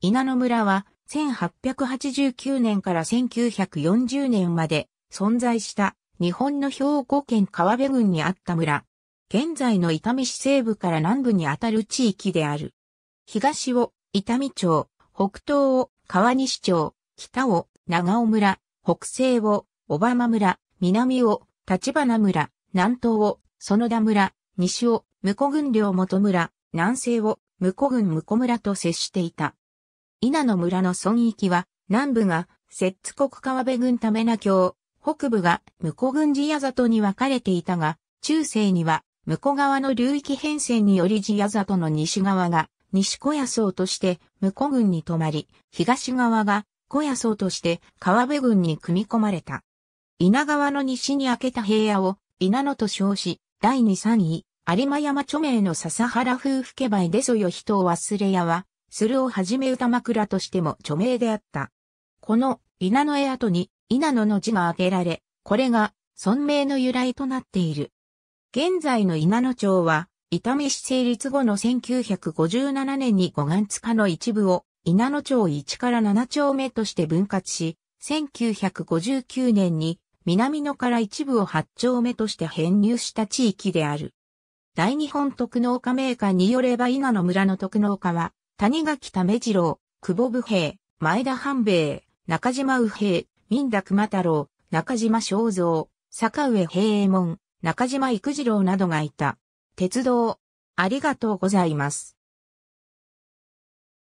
稲野村は1889年から1940年まで存在した日本の兵庫県川辺郡にあった村。現在の伊丹市西部から南部にあたる地域である。東を伊丹町、北東を川西町、北を長尾村、北西を小浜村、南を立花村、南東を園田村、西を婿郡両本村、南西を婿郡婿村と接していた。稲野村の村域は、南部が摂津国川辺郡為名郷、北部が婿郡地谷里に分かれていたが、中世には婿川の流域変遷により地谷里の西側が西小野荘として婿郡に泊まり、東側が小野荘として川辺郡に組み込まれた。稲川の西に開けた平野を稲野と称し、第二三位、有馬山著名の笹原夫婦家梅でそよ人を忘れやは、鶴をはじめ歌枕としても著名であった。この稲野絵跡に稲野の字が挙げられ、これが村名の由来となっている。現在の稲野町は、伊丹市成立後の1957年に護岸塚の一部を稲野町1から7丁目として分割し、1959年に南野から一部を8丁目として編入した地域である。大日本徳農家名鑑によれば稲野村の徳農家は、谷垣為次郎、久保武兵衛、前田半兵衛、中島右兵衛、民田熊太郎、中島正造、坂上平右衛門、中島幾次郎などがいた。鉄道、ありがとうございます。